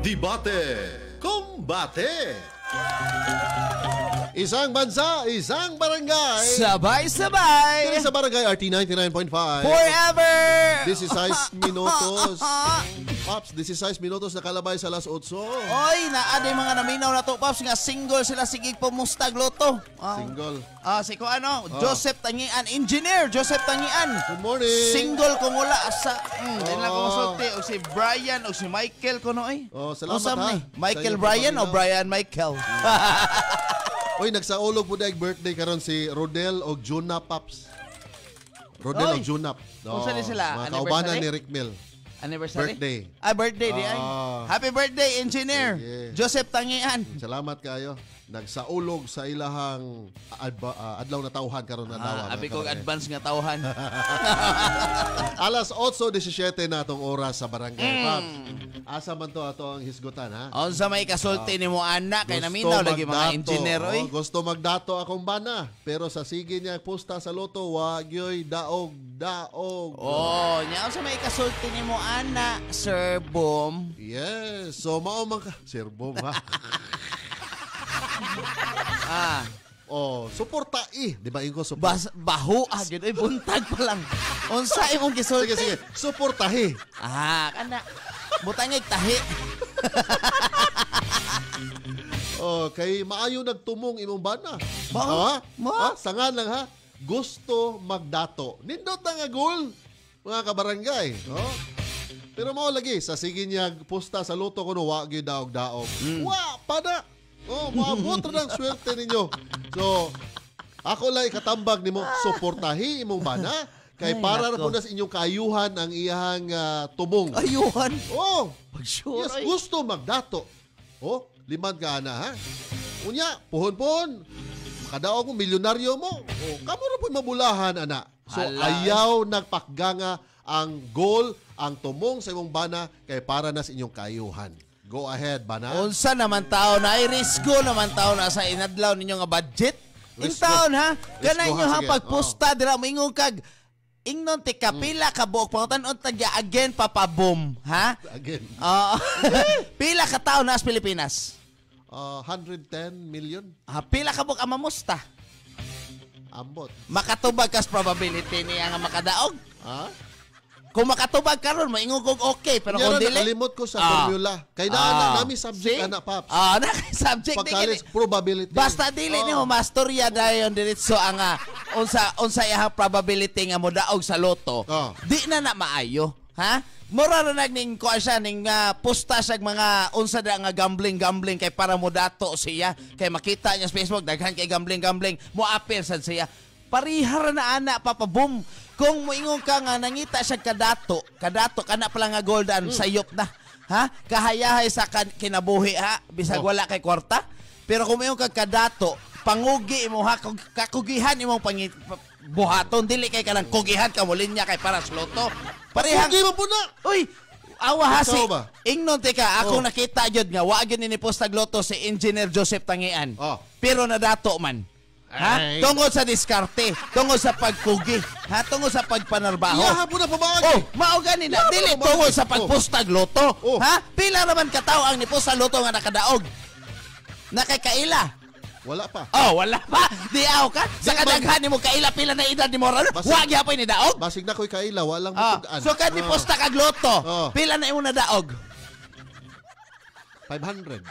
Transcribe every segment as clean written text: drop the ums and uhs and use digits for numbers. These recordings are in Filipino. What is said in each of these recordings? Debate, kombate. Isang bansa, isang barangay. Sabay-sabay. Dito sa Barangay RT 99.5. Forever. This is 6 minutos. Pops, this is 6 minutos na kalabay sa las 8. Oy, naa din mga naminaw na to, Pops, nga single sila. Sige, pumustag loto. Single. Si ko ano, Joseph Tangian, engineer Joseph Tangian. Good morning. Single ko mula sa din lang ko masulti og si Brian og si Michael kuno ay. Oh, salamat ha. Michael Brian o Brian Michael. Oy, nagsaulog po daig birthday karon si Rodel og Juna, Pops. Rodel og Juna. No. Unsa ni sila? Kaubanan ni Rick Mill. Anniversary? Birthday. Ah, birthday di ay. Happy birthday, engineer. Yeah. Joseph Tangian. Salamat kayo. Nagsaulog sa ilahang adlaw na tawhan karon na daw. Abi kog advance nga tawhan. Alas 8:17 na atong oras sa Barangay Pops. Asa man to ato ang hisgutan ha. Unsa may kasulti nimo anak kay naminaw lagi mga engineer oy. Gusto magdato akong bana pero sa sige niya pusta sa loto wagyoy daog. Oh, nya unsa may kasulti nimo anak Sir Boom? Yes, so mao man ka Sir Boom ha. Suporta di ba ingo suporta? Baho agad ay buntag pa lang. Unsa imong gisulti? Sige. Suportahi. Kana. Butangig tahi. Okay, maayo nagtumong imong bana. Sangan lang ha. Gusto magdato. Nindot na nga goal mga kabarangay, Pero mao lagi sa sige niya pusta sa luto kuno wa gyud daog-daog. Wa pada. Maabot na ang swerte ninyo. So, ako lang ikatambag ni mo, suportahi imong bana. Kay para na po na sa inyong kaayuhan ang iyang tumong. Ayuhan? Sure, yes, gusto magdato. Liman ka na, ha? Unya, puhon-puhon. Makadaog mo, milyonaryo mo. Kamu na po'y mabulahan, ana. So, ayaw nagpakganga ang goal, ang tumong sa imong bana, kay para na sa inyong kaayuhan. Go ahead, bana. Unsa naman taon na ay risko naman taon na sa inadlaw ninyo nga budget? In taon ha. Ganay nyo ha pagpusta dira moingon kag ingnon ti kapila ka buok pangutan-on again Papa Boom, ha? Again. Pila ka taon na sa Pilipinas? 110 million. Pila ka buok amamusta? Ambot. Makatubag kas probability niya nga makadaog? Ha? Kung makatubag karon maingon kog okay pero kung dili nakalimot ko sa formula kay naa nami subject ana paps na subject pagkalis probability basta dili nimo mastorya dayon diretso ang unsa yaha probability nga modaog sa loto di na maayo ha mura ra nagning ko siya ning posta sa mga unsa da nga gambling kay para modato siya kay makita niya sa Facebook daghan kay gambling mo appear sad siya parihara na ana Papa Boom. Kung moingon ka nga nangita siya kadato kana pala nga goldan sayop na. Ha? Kahayahay sa kinabuhi ha, bisag wala kay kwarta. Pero kung moingon ka kadato, pangugi mo ha kakugihan imong buhaton dili kay kanang kugihan ka linya kay para sa loto. Parehang kugi mo puna. Uy, awa hasi. Ingnon teka, ako nakita jud nga wa gyud ni postag loto si Engineer Joseph Tangian. Pero nadato man. Ha? Tungod sa diskarte, tungod sa pagkugi, ha? Tungod sa pagpanarbaho. Iyahabon na pabagay. Mao gani na. Dili tungod sa pagpustag loto. Ha? Pila naman katao ang nipusta loto nga nakadaog. Nakakaila. Wala pa. Wala pa. Di aw ka. Sa kadaghan nimo kaila pila na edad nimo ra. Wa gihapon ni daog. Basig na koy kaila, walang matugan. So kad nipusta kag loto, pila na imong nadaog? 500.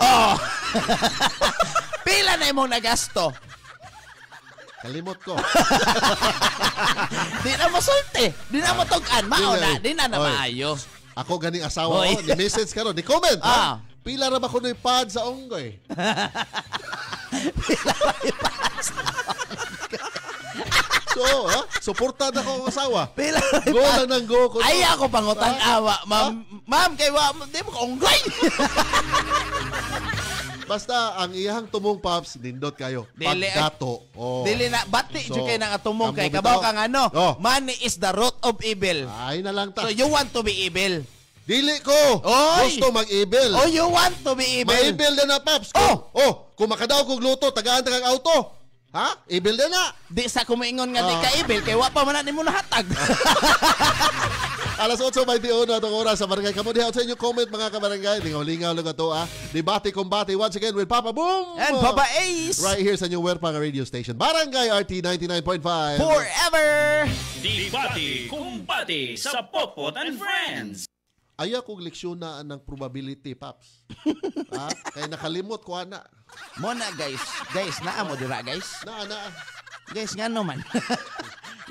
Pila na imong nagasto? Kalimot ko. Di na masulti. Di na matugan. Mauna. Di na maayo. Ako ganing asawa ko. Ni-message ka ron. Ni-comment. Pila na ba ko na-pad sa onggoy? Pila na i-pad sa onggoy? Suporta na ko ang asawa. Pila na i-pad. Go lang ng go ko. Ay ako pangutang awa. Ma'am, kaya di mo ka onggoy. Basta ang iyang tumong paps nindot kayo. Pagdato. Dili na bati so, jud kay nang atumong kay kabaw kang ano. Money is the root of evil. Ay na lang ta. So you want to be evil. Dili ko. Gusto mag-evil. You want to be evil. Ma-evil na na paps. Kung makadaw kog luto tagaan ta kag auto. Ha? Evil na na. Di sa kumingon nga di ka evil kay wa pa man nimo nahatag. Alas 8:21 na itong oras sa Barangay. Kamudihan sa inyong comment mga kabarangay. Lingaw-lingaw lang ito Debate Combate once again with Papa Boom! And Papa Ace! Right here sa inyong Werpang Radio Station. Barangay RT 99.5 Forever! Debate Combate sa Popot and Friends! Ayaw kong leksyonaan ng probability, Paps. Kaya nakalimot ko, ana. Mona, guys. Guys, naamo dira, guys. Na. Guys, nga naman.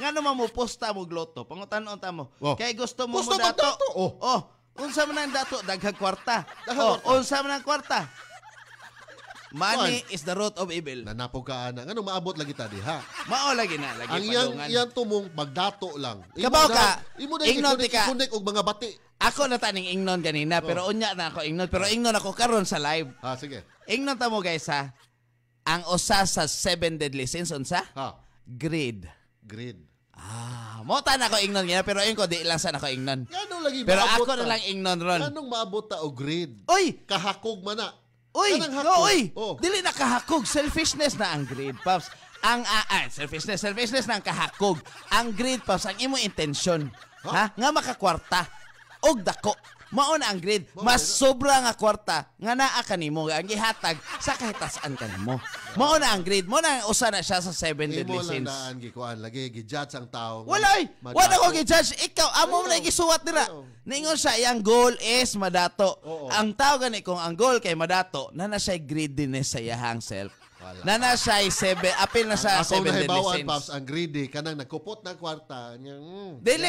Nga naman mo, posta mo gloto. Pangutan-on ta mo. Kaya gusto mo dato. Unsa man ang dato? Daghag kwarta. Unsa man ang kwarta? Money is the root of evil. Nanapog ka, ana. Nga maabot lagi tadi, ha? Mao lagi na. Lagi ang yan tumong magdato lang. Kabaw ka. Ignorant ka. Kunik og mga bati. Ako nataning ingnon kanina, pero unya na ako ingnon. Pero ingnon ako karon sa live. Sige. Ingnon ta mo, guys, ha? Ang usa sa 7 deadly sins, unsa? Greed. Mota na ako ingnon gina, pero yun ko, di lang sana ako ingnon. Pero ako na lang ingnon ron. Anong maabot ta o greed? Kahakog man na. Dili na kahakog. Selfishness na ang greed, Paps. Selfishness na ang kahakog. Ang greed, Paps, ang imo intensyon. Nga makakwarta. Og dako. Mauna ang greed. Mas sobra nga kwarta nga naa kanimo ang gihatag sa kahitasan kanimo. Mauna ang greed. Mauna ang usa na siya sa 7 deadly sins. Imo lang gikuan lagi gi-judge ang tao. Wala ko gi-judge. Ikaw amo na gisuwat dira. Ningon siya yang goal is madato. Ang tao gani kung ang goal kay madato, nana siya greediness sa iyang self. Nana siya apil na sa 7 deadly sins. Paps, ang greedy kanang nagkupot na kwarta niya. Dili.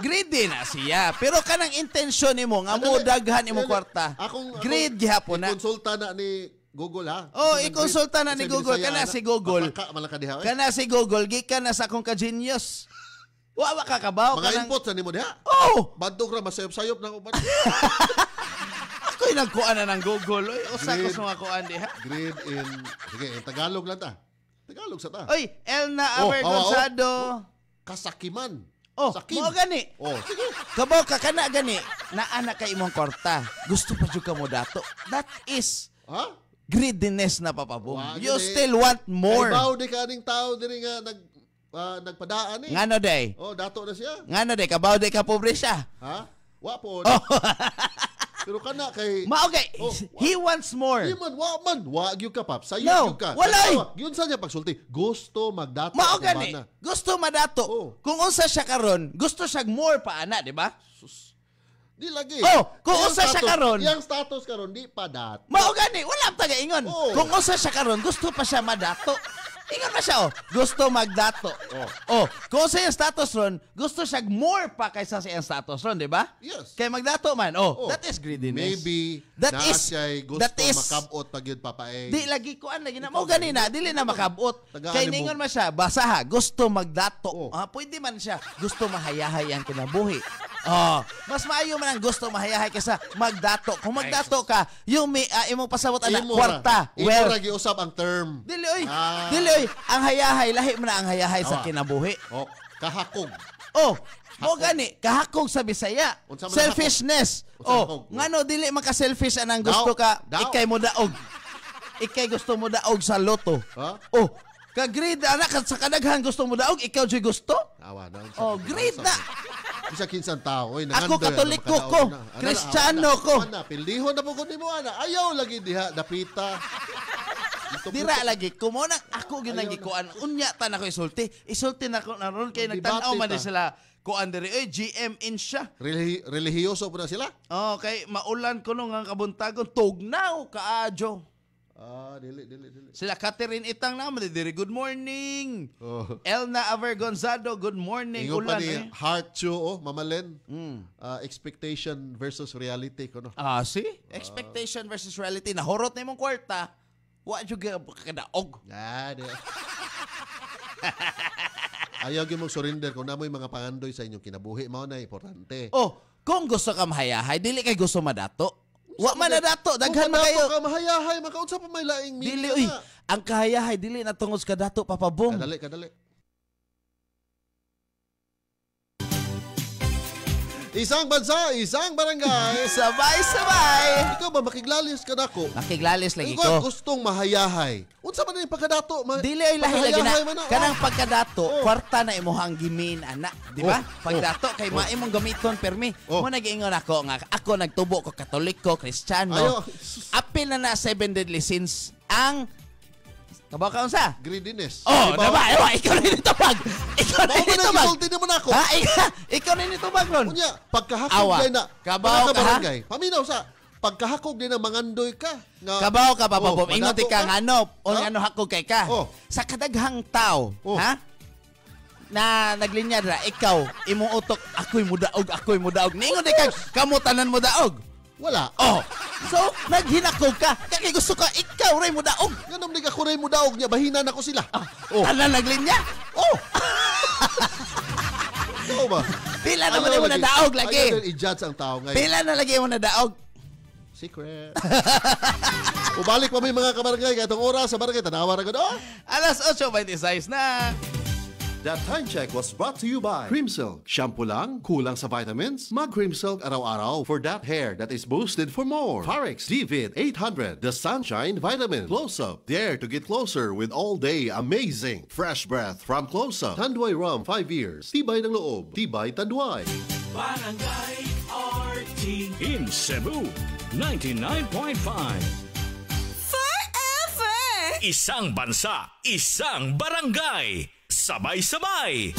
Greedy na siya. Pero kanang intensyon nimo nga mo daghan imo kwarta. Greed gihapon na. Konsulta na ni Google ha. I-konsulta na ni Google kana si Google. Kana si Google gikan na sa akong ka-genius. Wa ka kabaw kanang mga input sa nimo diha. Badtog ra masayop-sayop nang uban. Ako'y nagkuan na ng Google. Usa ko sa kuan diha. Grade in... Sige, in Tagalog lang ta. Tagalog sa ta. El na Avergonzado. Kasakiman. Oh, mau gani? Oh. Kabaw ka kana gani? Na anak kay imong korta. Gusto pa jud ka mo dato. That is huh? Greediness na Papa Boom. Wow, you gini. Still want more. Kabaw di ka ning tao diri nga nagpadaan eh. Ngano day? Oh, dato na siya. Ngano day? Kabaw di ka pobre siya. Ha? Wa po. Oh. Pero kana kay maugay. Oh, he wants more. He man, wagyu ka pap. Sayo no, ka. Walay. Yun sa niya pagsulti. Gusto magdato. Maugay. Gusto madato. Oh. Kung unsa siya karon, gusto siya more pa ana, di ba? Sus. Di lagi. Oh, kung unsa siya karon, yang status karon di padato. Maugay, wala taga ingon. Oh. Kung unsa siya karon, gusto pa siya madato. Ingon pa siya oh. Gusto magdato. Oh. Oh, kung sa yung status ron, gusto siya more pa kaysa sa yung status ron, di ba? Yes. Kaya magdato man. Oh, that is greediness. Maybe that na is siya'y gusto makabot pag yun, Papa Ace. Di lagi kuan lagi na. Mo ganina, dili na makabot. Kaya ningon man siya, basa ha, gusto magdato. Oh. Ah, pwede man siya, gusto mahayahay ang kinabuhi. Oh, mas maayo man ang gusto mahayahay kaysa magdato. Kung magdato ka, yung may imong pasabot ana kwarta. Imo ra giusab ang term. Dili oy. Ah. Dili oy. Ang hayahay lahi man ang hayahay sa kinabuhi. Oh, kahakog. Oh, mo gani, kahakog sa Bisaya. Selfishness. Oh, ngano dili maka selfish anang gusto ka, ikay mo daog. Ikay gusto mo daog sa loto. Huh? Oh. Ka-greed anak sa kadaghan gusto mo daog, ikaw jud gusto? Awa na. Oh, greed na. Bisa kinsan tao. Oy, ako Katoliko ko, Kristiyano ko. Pilihon na po kundi mo ana. Ayaw lagi diha dapita. Dira lagi ko mo na ako ginagi kuan. Unya ta na ko isulti. Isulti na ko naron kay nagtan-aw man sila. Kuan diri oy GM in siya. Relihiyoso pud sila. Oh, kay maulan kuno nga kabuntagon tugnaw kaajo. Ah, dili. Sila Catherine Itang na diri. Good morning. Oh. Elna Aver Gonzado, good morning. Ingo ulan. Ni, heart show, oh, mamalen. Expectation versus reality ko no. Ah, see? Expectation versus reality. Nahorot na imong kwarta. Wa jud kadaog. Ah, di. Ayaw gyud mo surrender kun amoy mga pangandoy sa inyong kinabuhi mao na importante. Oh, kung gusto ka mahayahay, dili kay gusto madato. Wa man na dato, daghan man kayo. Kung mahayahay, makaunsa pa may laing mili dili, na. Ang kahayahay, dili na tungod ka dato, Papa Boom. Kadali. Isang bansa, isang barangay. Sabay-sabay. Ikaw ba, makiglalis ka dako? Makiglalis lang ikaw. Ikaw gustong mahayahay. Unsa man na yung pagkadato? Dili ay lahi-lagi na. Kanang pagkadato, kwarta na imuhang gimin, anak. Di ba? Pagdato, kay maimong gamiton, permi. Muna giingon ako nga. Ako nagtubo ko, Katoliko, Kristiyano. Apil na 7 deadly sins. Ang... Kabakaon sa? Greediness. Oh, diba? Ewa, ikaw rin ito bag. Ikaw rin ito bag. Bawa mo na isulti mo na ako. Ha? Ikaw rin ito bag ron. Kunya, pagkahakog din na. Kabaw ka barangay. Paminaw sa, pagkahakog din na mangandoy ka. Kabaw ka, Papa Boom. Ingot ka nga ano. O nga ano hakog kay ka. Sa kadaghang tao, ha? Na naglinya na, ikaw, imong utok, ako'y mudaog. Ningon di ka, kamutanan mo daog. Wala. Oh. So, naghinakog ka. Kaya gusto ka, ikaw rin mo daog. Ganun din ako rin mo daog niya. Bahinan ako sila. Tala naglinya? Oh. Ikaw ba? Pila naman mo na daog lagi. Ayaw din i-judge ang tao ngayon. Pila na lagi mo na daog. Secret. Ubalik pa may mga kabarangay. Katong oras sa barangay. Tanawaran ko doon. Alas 8:26 na. That time check was brought to you by Creamsilk. Shampoo lang, kulang sa vitamins? Mag Creamsilk araw-araw for that hair that is boosted for more. Pharex DVID 800, the Sunshine Vitamin. Close-up, dare to get closer with all-day amazing. Fresh breath from Close-up. Tanduay Rum, 5 years. Tibay ng loob. Tibay Tanduay. Barangay RT in Cebu, 99.5. Isang bansa, isang barangay. Sabay-sabay.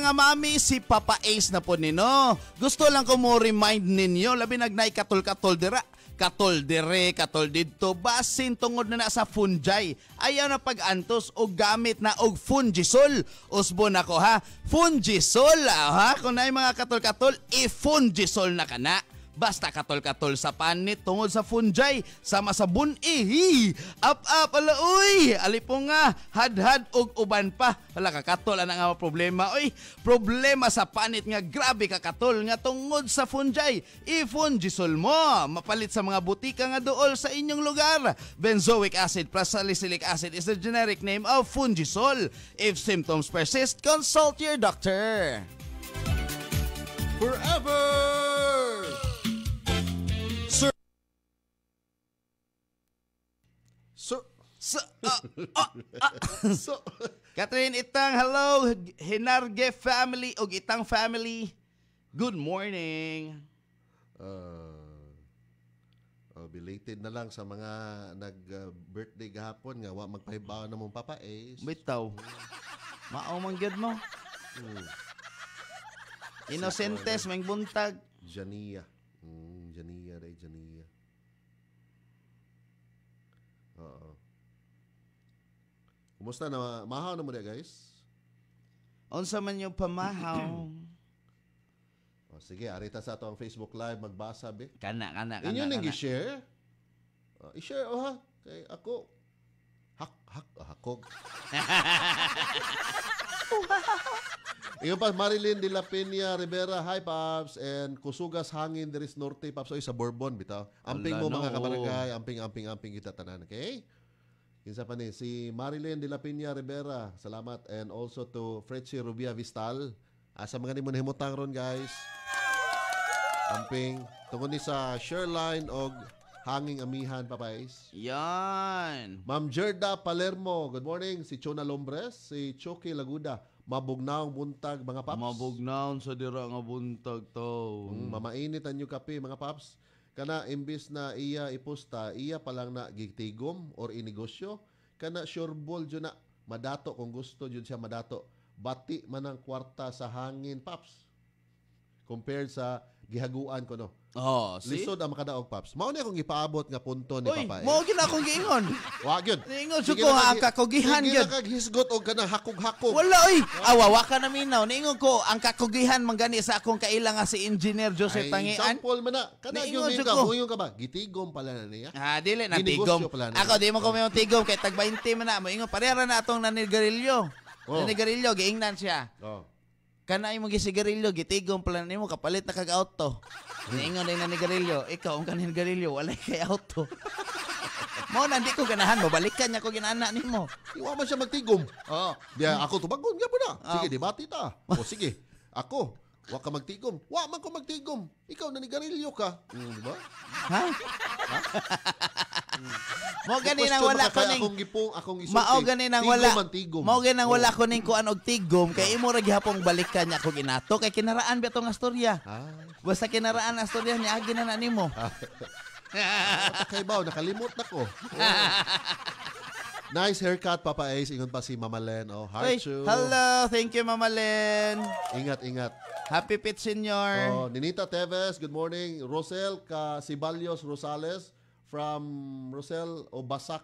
Mga mami, si Papa Ace na po nino. Gusto lang ko mo remind ninyo, labi nagnay katol-katol dira. Katol dire, katol dito, basin tungod na sa fungi. Ayaw na pag-antos o gamit na og Fungisol. Usbo na ko ha, Fungisol. Ha? Kung na mga katol-katol, i-Fungisol na ka na. Basta katol-katol sa panit tungod sa fungi, sama sa bun-ihi, up-up, ala uy, alipunga, had-had og uban pa. Wala kakatol, ana nga problema, uy, problema sa panit nga grabe kakatol nga tungod sa fungi. I-Fungisol mo, mapalit sa mga butika nga dool sa inyong lugar. Benzoic acid plus salicylic acid is the generic name of Fungisol. If symptoms persist, consult your doctor. Forever! Catherine Itang, hello Hinarge family og Itang family. Good morning. Belated na lang sa mga nag-birthday gahapon nga wa magpahibaw na mong Papa Ace. Bitaw. Maong manggid mo. Inosentes mang buntag. Jania. Jania ray Jania. Oo. Kumusta na? Mahaw na mo na, guys? Unsa man yung pamahaw. O, sige, arita sa ato ang Facebook Live, magbasa, be. Kana. Inyo nang i-share? I-share, o ha? Kay ako. Hakog. Inyo pa, Marilyn de la Peña Rivera, hi, Paps. And kusugas hangin, there is norte, Paps. Oy, sa Bourbon, bitaw. Amping mo, mga kabarangay. Amping kita tanan, okay? Kinsa pa ni si Marilyn de la Peña Rivera. Salamat, and also to Fretchie Rubia Vistal. Asa mga ni mo nahimutang ron, guys. Amping tungod ni sa Shoreline og hanging amihan, Papa Ace. Yan. Ma'am Jerda Palermo, good morning. Si Chona Lombres, si Choki Laguda. Mabugnaong buntag, mga Paps. Mabugnaong sa dira nga buntag to. Mamainit anyo kape, mga Paps. Kana imbis na iya ipusta, iya palang na gitigom or inegosyo. Kana sureball dyan na madato kung gusto dyan siya madato. Bati man ang kwarta sa hangin, Paps. Compared sa gihaguan ko, no? Oh, see? Lisod ang makadaog, Paps. Mauna akong ipaabot nga punto ni Papa Ace. Uy, mawagin akong giingon. Wag yun. Niingon siya ko ang kakugihan yun. Sige na kaghisgot o ka na hakog-hakog. Wala, uy. Awawa ka na minaw. Niingon ko ang kakugihan manggani sa akong kailang nga si Engineer Joseph Tangian. Ay, sample man na. Kanagyon yun ka. Huyong ka ba? Gitigom pala na niya. Ha, dili na tigom. Ako, di mo ko may tigom. Kaya tagbainti man na. Maingon, parera na itong nanigarilyo. Nanigarilyo, giingnan siya. Kana imong gisigarilyo, gitigom pala nimo kapalit na kag-auto. Niingon na nigarilyo, ikaw ang kanin garilyo, walay kay auto. Mo nandi ko ganahan mo, balikan niya ko ginana nimo. Iwa man siya magtigom. Oo. Diya ako tubagon, gyapon na. Sige, debate ta. O sige, ako, wa ka magtigom. Wa man ko magtigom. Ikaw na nigarilyo ka. Di ba? Ha? Mo gani nang wala ko ning mao gani nang wala ko ning kuan og tigom kay imo ra gihapong balikan niya ko ginato kay kinaraan beto nga storya. Basta kinaraan ang storya niya agi na nimo. Kay baw nakalimot nako. Nice haircut, Papa Ace. Ingon pa si Mama Len. Oh, heart shoe. Hello, thank you, Mama Len. Ingat. Happy Pit Senior. Oh, Ninita Teves, good morning. Rosel Casiballos Rosales. From Rosel Obasak,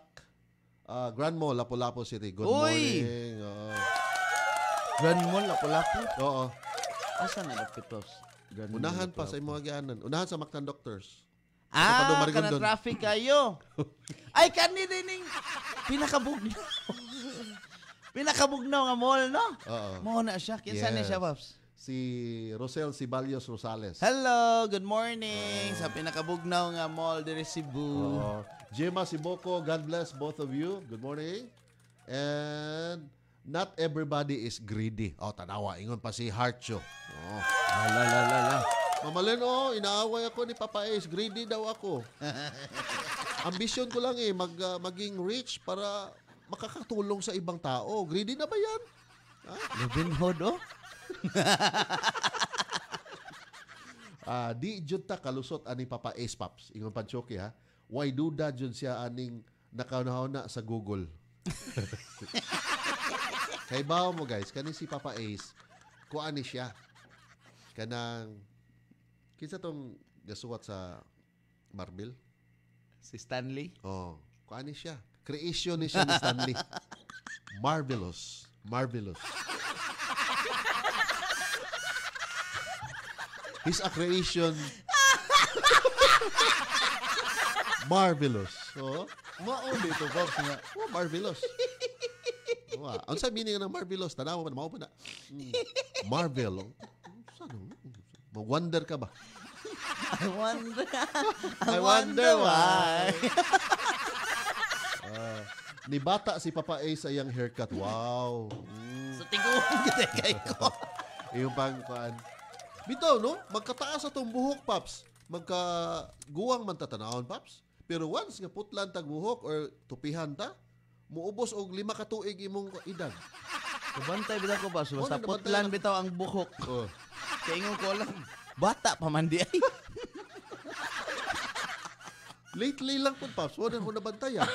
Grand Mall, Lapu-Lapu City. Good morning. Grand Mall, Lapu-Lapu? Oo. Asan na Lapu-Lapu? Unahan pa sa imong agianan. Unahan sa Mactan Doctors. Ah, kana-traffic kayo. Ay, kanining pinakabugnaw nga mall, no? Oo. Muna siya. Kinsa na siya, Paps? Si Rosel Casiballos Rosales. Hello, good morning. Sa pinakabugnaw nga mall dere Cebu. Gemma Siboko, God bless both of you. Good morning. And not everybody is greedy. Oh, tanawa, ingon pa si Harcho. Oh, la. Mamalin, inaaway ako ni Papa Ace. Greedy daw ako. Ambisyon ko lang maging rich para makakatulong sa ibang tao. Greedy na ba yan? Levinhood, di jud ta kalusot ani Papa Ace, Paps. Ingon panchoki, ha. Why duda jud siya aning nakauna sa Google. Kay bawo mo, guys, kani si Papa Ace ko ani siya. Kanang kinsa tong gasuwat sa Marvel? Si Stanley? Oh, ko ani siya. Creation ni siya ni Stanley. Marvelous. He's a creation. Marvelous. Oh, mao dito box nga. Oh, marvelous. Wow. Ang sabi niya ng marvelous, tanawa man, maupo na. Marvel. Saan? Wonder ka ba? I wonder why. Ni bata si Papa Ace ay ang haircut. Wow. So tiguan kita kay ko. Iyong pangkuan. Bitaw, no? Magkataas atong buhok, Paps. Magkaguwang man tatanahon, Paps. Pero once nga putlan tag buhok or tupihan ta, muubos og 5 ka tuig imong edad. Kabantay bitaw ko, Paps. Basta putlan bitaw ang buhok. Oh. Kaya ingon ko lang. Bata pa man di ay. Lately lang po, Paps. Wala ko nabantayan.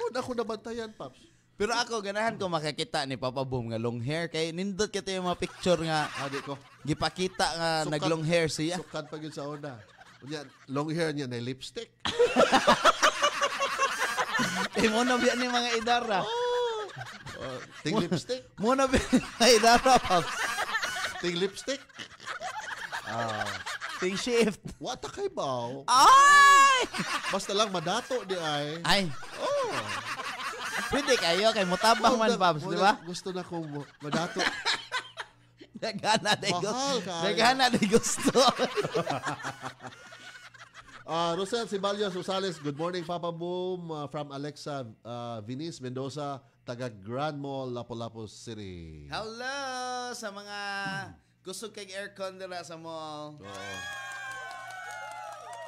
Wala ko nabantayan, Paps. Pero ako, ganahan ko makakita ni Papa Boom nga long hair. Kaya nindot kita yung mga picture nga. Adi ko. Gipakita nga sukat, nag-long hair siya. Sukat pag yun sa una. Long hair niya na lipstick. Eh, muna biyan ni mga idara. Oh. Ting lipstick? Muna biyan ni mga idara, Paps. Ting lipstick? Ting shift. Wata kay bao. Ay! Basta lang madato di ay. Ay. Oh. Pwede kayo kay mutabang man, Babs, di ba? Gusto na kong madato. Nagana de gusto. Nagana de gusto. Rosel Sibalio Rosales, good morning, Papa Boom. From Alexa Venice Mendoza, taga Grand Mall, Lapu-Lapu City. Hello sa mga... Gusto kang aircon dira sa mall. Oo.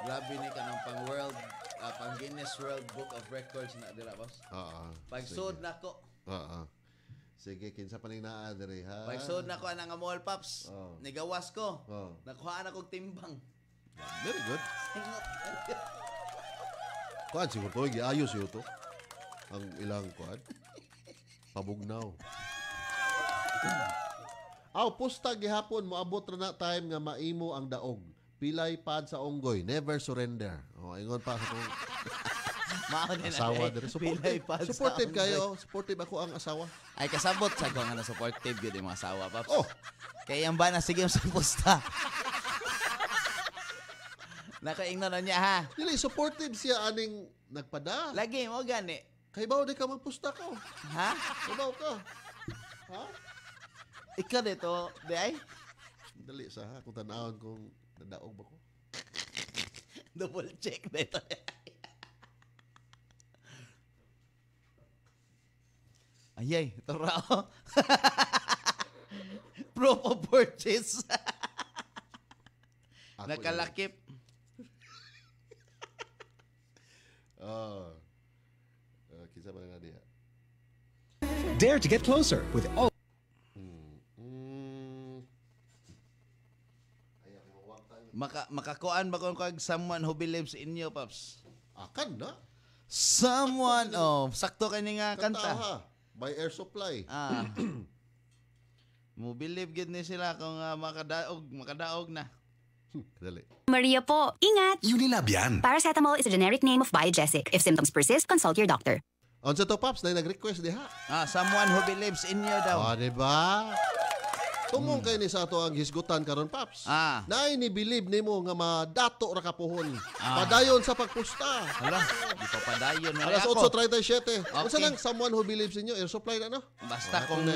Grabe ni kanang pang-world, pang-Guinness World Book of Records na dira, boss. Oo. Pag-sod nako. Oo. Sige, kinsa pa ning naa diri ha. Pag-sod nako ana nga mall, Paps. Nigawas ko. Nakuhaan ako og timbang. Very good. Kuan siguro ko giayos yo to. Ang ilang kuan. Pabugnaw. Aw, pusta gihapon, moabot na time nga maimo ang daog. Pilay pad sa onggoy, never surrender. Oh, ingon pa sa kong asawa dito. Supportive kayo. Supportive ako ang asawa. Ay, kasabot sa kong supportive yun yung asawa, Paps. Oh. Kaya yan ba na sige sa pusta? Nakaingnan na niya, ha? Dili, supportive siya aning nagpada. Lagi mo, gani. Kaibaw di ka magpusta ka. Ha? Kaibaw ka. Ha? Ikaw dito, di ay? Dali sa ha, kung tanawin kung nadaog ba ko. Double check dito. Ayay, ito rao. Promo purchase. Nakalakip. Kisa ba na diya? Dare to get closer with all... Makakuan ba kung kag someone who believes in you, Paps? Akan na. Someone, oh, sakto ka nga kanta. Ha, by Air Supply. Ah. Mo believe gid ni sila kung makadaog na. Dali. Maria po, ingat. Unilab yan. Paracetamol is a generic name of Biogesic. If symptoms persist, consult your doctor. On sa to, Paps, na nag-request diha. Ah, someone who believes in you daw. Oh, diba? Tumong kayo ni sa ato ang hisgutan karon, Paps. Ah. Na inibilib ni mo nga madato ra kapuhon. Ah. Padayon sa pagpusta. Hala, di pa padayon. Alas 8:37. Okay. Unsa lang someone who believes in you, Air Supply na, no? Basta oh, kung na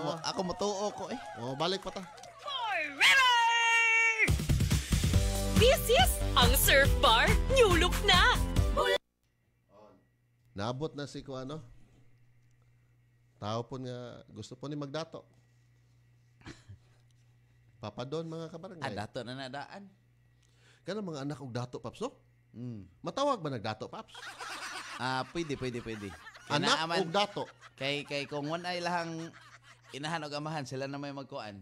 oh. Ako matuo ko eh. Oh, balik pa ta. Forever! This is ang surf bar. New look na. Naabot na si ko ano? Tao po nga gusto po ni magdato. Papa Don, mga kabarangay. Dato na nadaan. Kaya mga anak og dato, Paps, no? Matawag ba nagdato, Paps? Pwede. Anak og dato. Kay kung one ay lahang inahan og amahan, sila na may magkuan.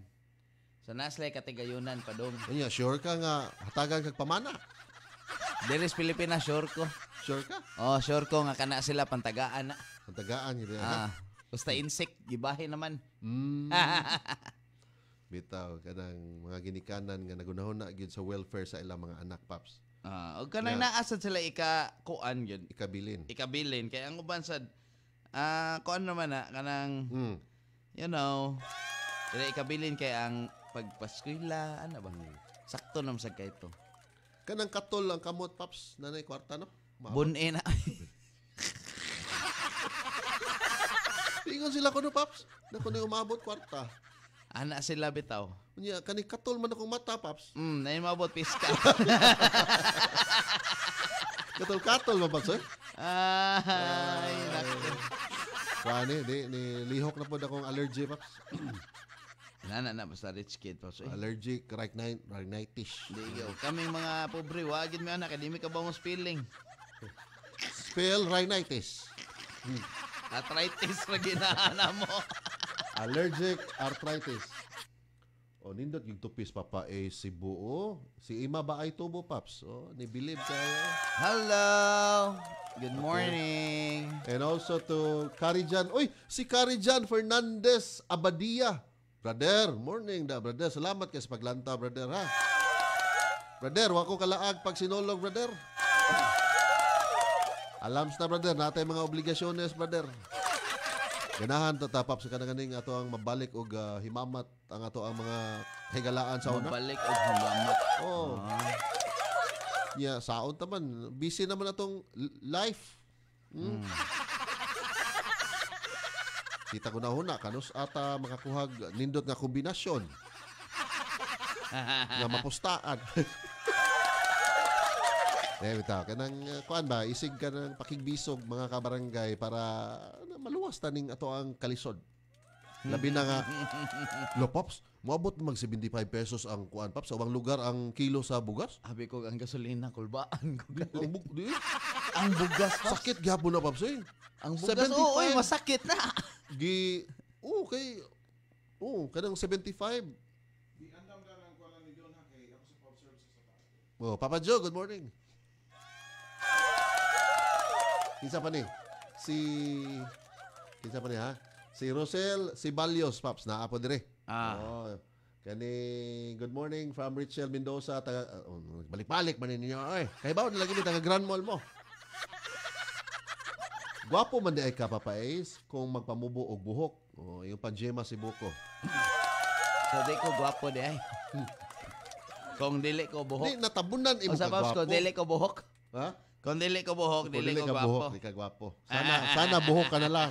So, naslay katigayunan pa dong. Anya, sure ka nga hatagan kag pamana. Deris Pilipinas, sure ko. Sure ka? Oh, sure ko nga kana sila pantagaan na. Pantagaan, yun. Basta insect, gibahin naman. Bitaw kanang mga ginikanan nga nagunahon na gyud sa welfare sa ilang mga anak, Paps. Og kanang naasad sila ikakuan gyud, ikabilin kay ang uban sad kuan naman na kanang you know, ila ikabilin kay ang pagpaskwela ana ba. Sakto nam sa kay ito. Kanang katol lang kamot, Paps, nanay kwarta, no? Bun-e na. Ingon sila ko no, Paps. Na kung umabot kwarta. Ana sila bitaw. Kanya, kanang katol man akong mata, Paps. Na umabot piska. Katol-katol ba, Paps, eh? Ay, nakin. Kani, di, lihok na po akong allergy, Paps. Na, basta rich kid, Paps. Allergic, rhinitis. There you go. Kaming mga pobre, wagin mo, anak. Hindi may kabang spilling. Spill rhinitis. Arthritis na ginaana mo. Allergic arthritis. O, nindot yung tupis, Papa Ace, si Buo. Si Ima ba ay tubo, Paps? O, nibilib kayo. Hello! Good morning! And also to Karijan. Uy, si Karijan Fernandez Abadia. Brother, morning da, brother. Salamat kayo sa paglanta, brother, ha? Brother, wako kalaag pag sinolog, brother. Alams na, brother. Natay mga obligasyones, brother. Ganahan to, tapap sa kanaganing ato ang mabalik o himamat ang ato ang mga higalaan sa una. Mabalik o himamat. Oo. Oh. Yeah, saon taman. Busy naman atong life. Kita ko na huna, kanus ata makakuhag nindot nga kombinasyon nga mapustaan. Dahil ito, kanang, kuan ba, isig ka ng pakigbisog mga kabarangay para maluwas taning ato ang kalisod. Labi na nga, lo, Pops, moabot mag 75 pesos ang kuan, Pops, sa ubang lugar ang kilo sa bugas. Habi ko, ang gasolina, kulbaan ko. Ang bugas, Pops. Sakit gabo na, Pops, eh. Ang bugas, oo, masakit na. Okay. Oo, kanang 75. Di-andam ka ng kuala ni John, ha? Kaya ako sa pop services sa tayo. Oh, Papa Joe, good morning. Kinsa pa ni, ha? Si Rosel, si Balios, Paps, na apo dire. Oh, kani, good morning from Richel Mendoza. Balik-balik man ninyo. Ay, kaya ba, nalagi ni taga Grand Mall mo. Gwapo man di ay ka, Papa Ace, kung magpamubo o buhok. O, yung panjema si Buko. So, di ko gwapo di ay. Kung dili ko buhok. Di, natabunan imo ka gwapo. Kung dili ko buhok. Ha? Kung dili ko buhok, dili ko gwapo. Buhok, di ka gwapo. Sana buhok ka na lang.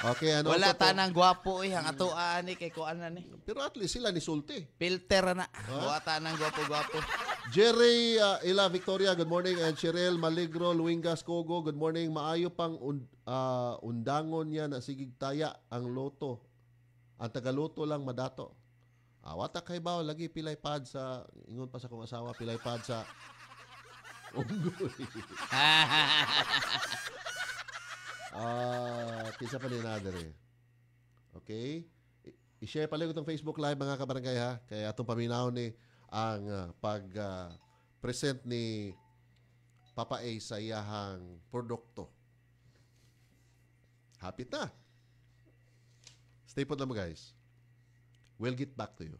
Okay, ano? Wala tanang gwapo, eh. Ang atuaan, eh. Kay kuan na, eh. Pero at least sila ni Sulti. Filter na. Wala tanang gwapo-gwapo. Jerry Ila Victoria, good morning. And Cheryl Maligro Luingas Kogo, good morning. Maayo pang undangon niya na sigig taya ang loto. Ang tagaloto lang madato. Wata kay baw, lagi pilay pad sa, ingon pa sa kong asawa, pilay pad sa unggoy. Kisa pa ni nader eh. Okay? I-share pala ko itong Facebook Live mga kabarangay, ha. Kaya itong paminaw ni ang pag-present ni Papa A sa iyahang produkto. Hapit na. Stay put lang, guys. We'll get back to you.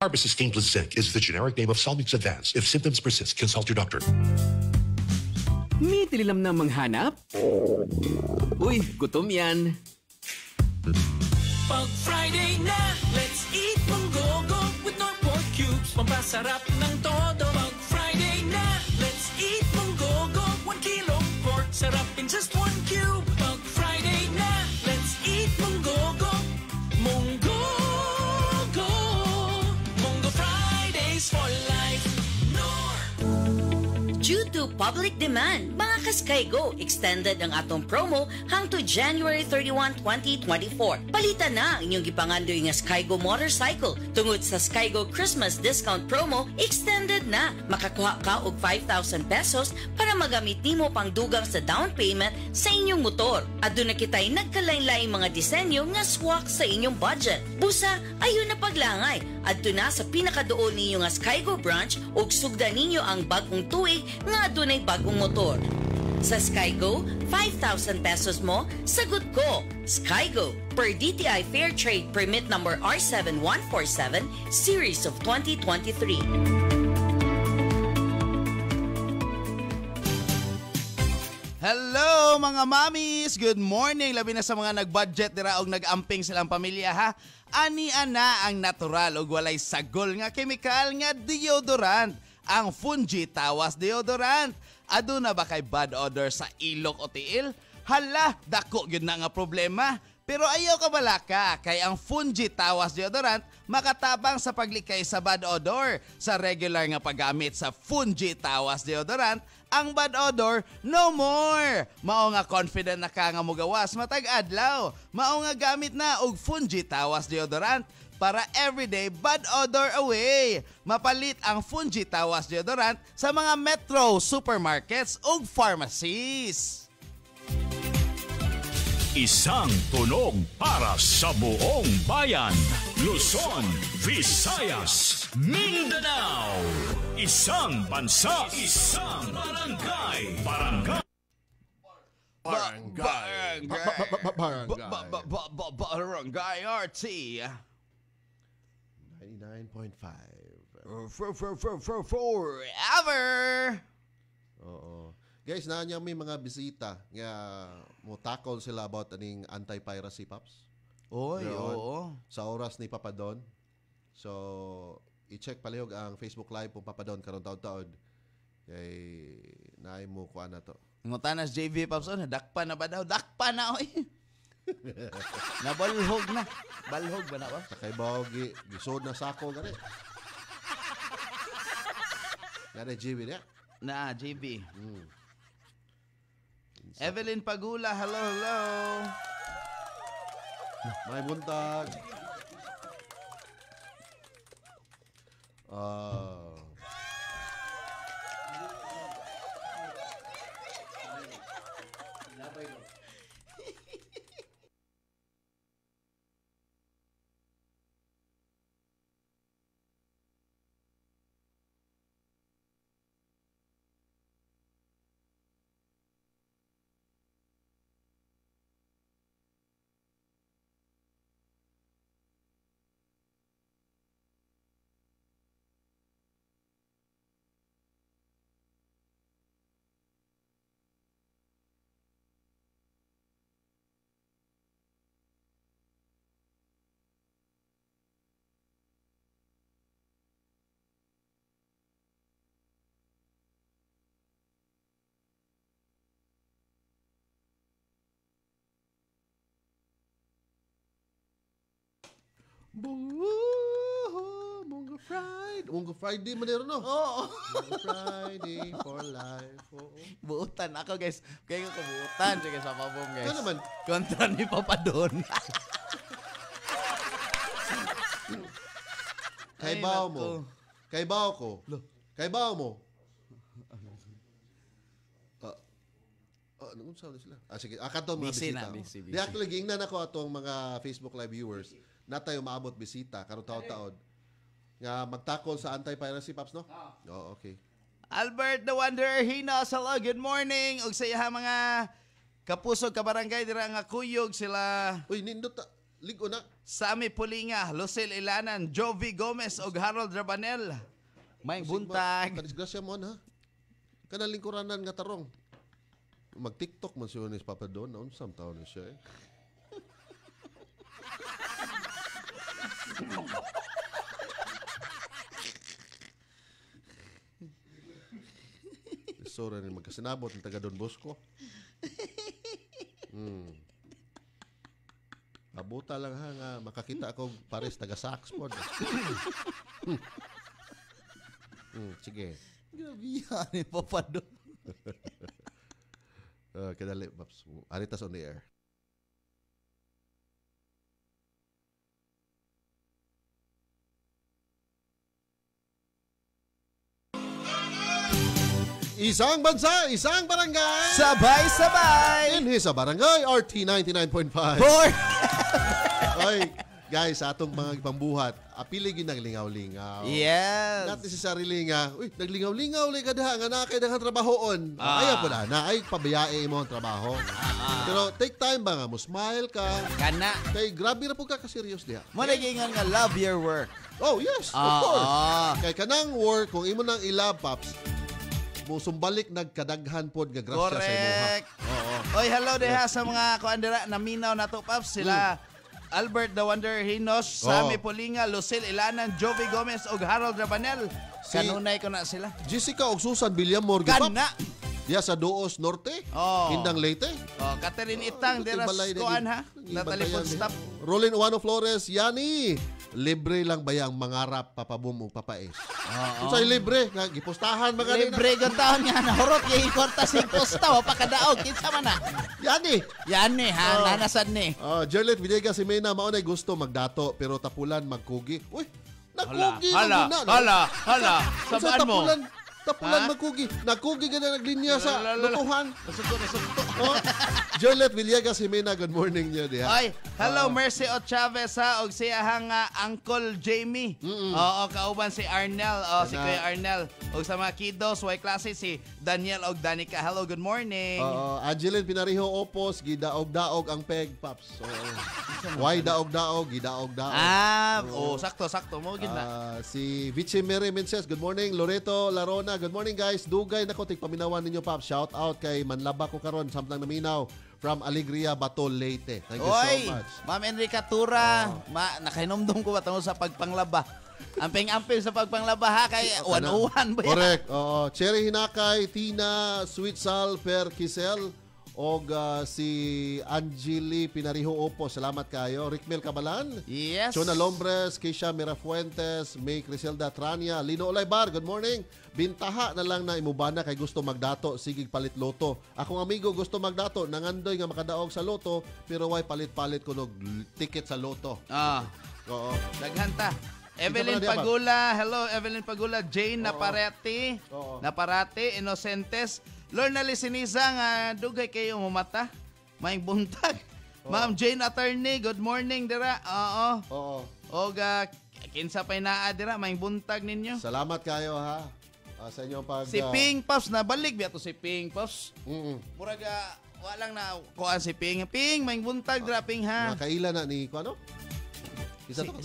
Carbocysteine plus zinc is the generic name of Solvix Advanced. If symptoms persist, consult your doctor. May tililam na manghanap? Uy, gutom yan. Pag Friday na, let's eat manggogo with no pork cubes. Pampasarap ng todo. Pag Friday na, let's eat manggogo. 1 kilo pork, sarap in just 1 cube. Pag Friday na, let's eat manggogo. Monggogo. Monggo Fridays for life. Due to public demand, mga ka-SkyGo, extended ang atong promo hangtod January 31, 2024. Palitan na ang inyong gipangandoy nga SkyGo motorcycle. Tungod sa SkyGo Christmas discount promo, extended na. Makakuha ka og 5,000 pesos para magamit nimo pang dugang sa down payment sa inyong motor. Aduna kita'y nagkalain-lain mga disenyo nga swak sa inyong budget. Busa, ayon na paglangay. Adto na sa pinakaduol ninyo nga SkyGo branch ug sugdan ninyo ang bagong tuig nga dunay bagong motor. Sa SkyGo, 5,000 pesos mo, sagot ko. SkyGo, per DTI Fair Trade Permit number R7147, Series of 2023. Hello mga mamis. Good morning. Labi na sa mga nag-budget nila o nag-amping silang pamilya ha. Ania na ang natural o walay sagol nga kemikal nga deodorant. Ang Fungi Tawas deodorant. Aduna ba kay bad odor sa ilok o tiil? Hala, dako yun na nga problema. Pero ayaw ka balaka kay ang Fungi Tawas deodorant makatabang sa paglikay sa bad odor. Sa regular nga paggamit sa Fungi Tawas deodorant, ang bad odor no more. Mao nga confident na ka nga mugawas matag adlaw. Mao nga gamit na og Fungi Tawas deodorant para everyday bad odor away. Mapalit ang Fungi Tawas deodorant sa mga metro supermarkets ug pharmacies. Isang tunog para sa buong bayan. Luzon, Visayas, Mindanao. Isang bansa, isang barangay. Barangay RT 99.5 forever. Oo. Guys, naanyang may mga bisita nga mo tackle sila about aning anti-piracy pops. Oy, oo. Sa oras ni Papa Don. So, i-check palihog ang Facebook Live po Papa Don karon taud-taud. Kay naay mo kuha na to. Ngutanas JV Pops on, dakpa na ba daw? Dakpa na oy. Nabalhog na. Balhog ba na ba? Sakay bawgi, gisod na sako gani. Gani JV niya. Na JV. Mm. Evelyn Pagula, hello, hello. May buntag. Bunga Friday. Bunga Friday manero no? Oo. Bunga Friday for life. Oh. Buutan ako guys. Kaya ko buutan. Sige sa Papa Boom guys. Ano naman? Kontra ni Papa Don. Kaibaw mo. Kaibaw ko. Kaibaw mo. Anong sabi sila? Ah sige. Akato mga bisita. Di ako lagi ingnan ako atong mga Facebook Live viewers. Na tayo maabot bisita karon taud-taud nga magtakol sa anti-piracy pops no? Oo, oh, okay. Albert the Wanderer Hinos, hello, good morning. Og sa iya mga kapusog ka barangay dira nga kuyog sila. Uy, nindot ligo na. Sami Pulinga, Lucil Ilanan, Jovi Gomez og Harold Rabanel. May buntag. Kadisgrasya mo na. Kana lingkuranan nga tarong. Mag-TikTok man siya ni Papa Don, noon samtaon siya. Eh. Sorry rin magkasinabot ng taga Don Bosco. Abuta lang ha nga makakita ako pares taga Saxpon. Sige. Grabihan ni Papa Don. Kadali, Paps. Aritas on the air. Isang bansa, isang barangay. Sabay-sabay. Inhi sa Barangay RT 99.5. Oy, guys, atong mga pambuhat, apili gyud naglingaw-lingaw. Yes. Not necessarily nga, uy, naglingaw-lingaw lay kadha nga naa kay daghang trabahoon. Ayaw pud na ay pabayae imo ang trabaho. Pero take time ba nga mo smile ka. Kana. Kay grabe ra pud ka serious diha. Mo lay ingon nga love your work. Oh, yes. Of course. Kay kanang work kung imo nang i-love, Paps, musumbalik nagkadaghan pod nga grasya sa imuha. Oo. Oy, hello deha sa mga kuandera naminaw na to, Paps. Sila Albert the Wonder Hinos, Sammy Polinga, Lucille Ilanan, Jovi Gomez ug Harold Rabanel. Si kanunay ko na sila. Jessica ug Susan William Morgan. Kana. Diya sa Duos Norte, Hindang Leyte. Oh, Catherine Itang, deras koan ha, natalipod stop. Rolin Uano Flores, yani, libre lang ba yang mangarap Papa Boom o Papa Ace? Unsay libre, gipostahan ba kanina? Libre gantaon nga, nahurot yung ikorta si posta, wapakadaog, kinsa man na. Yani. Yani ha, nanasan ni. Jerlet Villegas Simena, maunay gusto magdato, pero tapulan magkugi. Uy, nagkugi na muna. Hala, sabaan mo? Tapulan magkugi. Nagkugi ka na naglinya sa lutuhan. Nasuto. Jolette Villegas Jimena, good morning niya diha. Ay, hello Mercy O Chavez ha. O siya hanga Uncle Jamie. O kauban si Arnel. O si Kuya Arnel. O sa mga kiddos, way klase si Daniel o Danica. Hello, good morning. Angeline Pinariho Opos, gidaog-daog ang peg, Paps. Way daog-daog, gidaog-daog. Ah, o sakto-sakto mo. Si Vichy Mary Mences, good morning. Loreto Larona, good morning guys. Dugay na ko, tigpaminawan ninyo Paps. Shout out kay Manlaba ko karon, samtang naminaw from Alegria, Bato, Leyte. Thank you so much. Ma'am Enrica Tura, nakahinomdom ko ba sa pagpanglaba? Amping-amping sa pagpanglaba ha, kay one-on-one ba yan? Correct. Cherry Hinakay, Tina, Sweet Sal, Per Kisel, og si Angeli Pinariho Opo. Salamat kayo. Rickmel Cabalan. Yes. Chona Lombres, Keisha Mirafuentes, May Criselda Trania, Lino Olaybar, good morning. Bintaha na lang na imubana kay gusto magdato, sigig palit loto. Akong amigo gusto magdato, nangandoy nga makadaog sa loto, pero way palit-palit kunog ticket sa loto. Oo. Daghanta. Evelyn Pagula. Hello, Evelyn Pagula. Jane Naparati. Naparati. Inocentes. Lorna Lisiniza nga, dugay kayong humata. May buntag. Ma'am Jane Attorney, good morning, dira. Oga, kinsa pa'y naa, dira. May buntag ninyo. Salamat kayo, ha. Sa inyong pag... Si Ping Pops, nabalik ba ito si Ping Pops? Muraga, walang na kuhaan si Ping. Ping, may buntag, dira, Ping, ha. Nakaila na ni Kuano?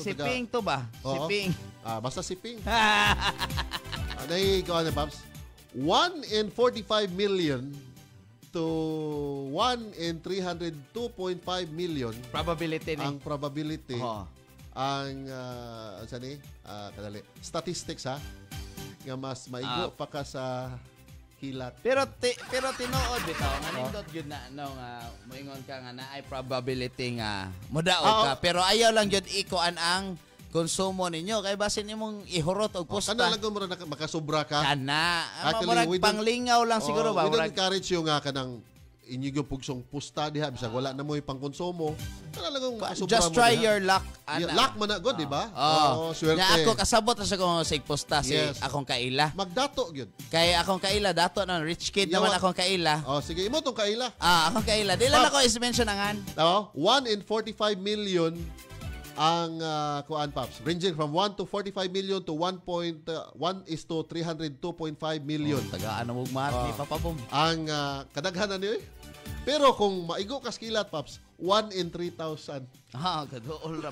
Si Ping to ba? Si Ping. Basta si Ping. Anay, Kuano, Pops? 1 in 45 million to 1 in 302.5 million probability ni ang probability ang sani kadali statistics ha nga mas maigo pa ka sa hilat pero tinuod bitaw nanindot gyud na no nga moingon ka nga na ay probability nga modaog ka pero ayaw lang gyud ikoan ang konsumo ninyo kay basin imong ihurot og posta. Kana lang mo ra makasobra ka. Kana. Murag panglingaw lang siguro ba. We don't encourage yung kanang inyo pugsong posta diha bisag wala na mo ipangkonsumo. Kana lang makasobra. Just try your luck. Luck man na good, di ba? Oo, swerte. Na ako kasabot ra sa kong sig posta si akong kaila. Magdato gyud. Kay akong kaila dato na rich kid naman akong kaila. Oh, sige imo tong kaila. Akong kaila. Dila na ko i-mention angan. 1 in 45 million ang kuan Paps, ranging from 1 to 45 million to 1 is to 302.5 million. Tagaan na magmahat ni Papa Boom. Ang kadaghanan niyo eh. Pero kung maigo kas kilat Paps, 1 in 3,000. Gadool na.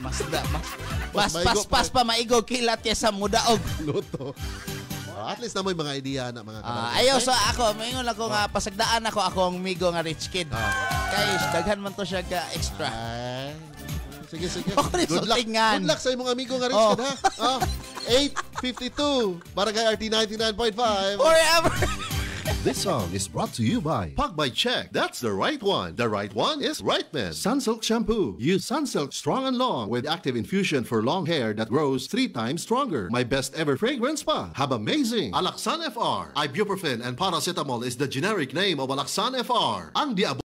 Mas pa maigo kilat kesa mudaog. Luto. At least na may mga idea na mga kanal. Ayaw, so ako, mayroon lang ko nga, pasagdaan ako, akong migo nga rich kid. Guys, daghan man to siya ka extra. Sige, sige. Good luck sa imong amigo nga Richard, ha? 8:52, Barangay RT 99.5. Forever! This song is brought to you by Park by Check. That's the right one. The right one is Rightman. Sun Silk Shampoo. Use Sun Silk Strong and Long with active infusion for long hair that grows 3 times stronger. My best ever fragrance pa. Have amazing. Alaksan FR. Ibuprofen and Paracetamol is the generic name of Alaksan FR. Ang diabo.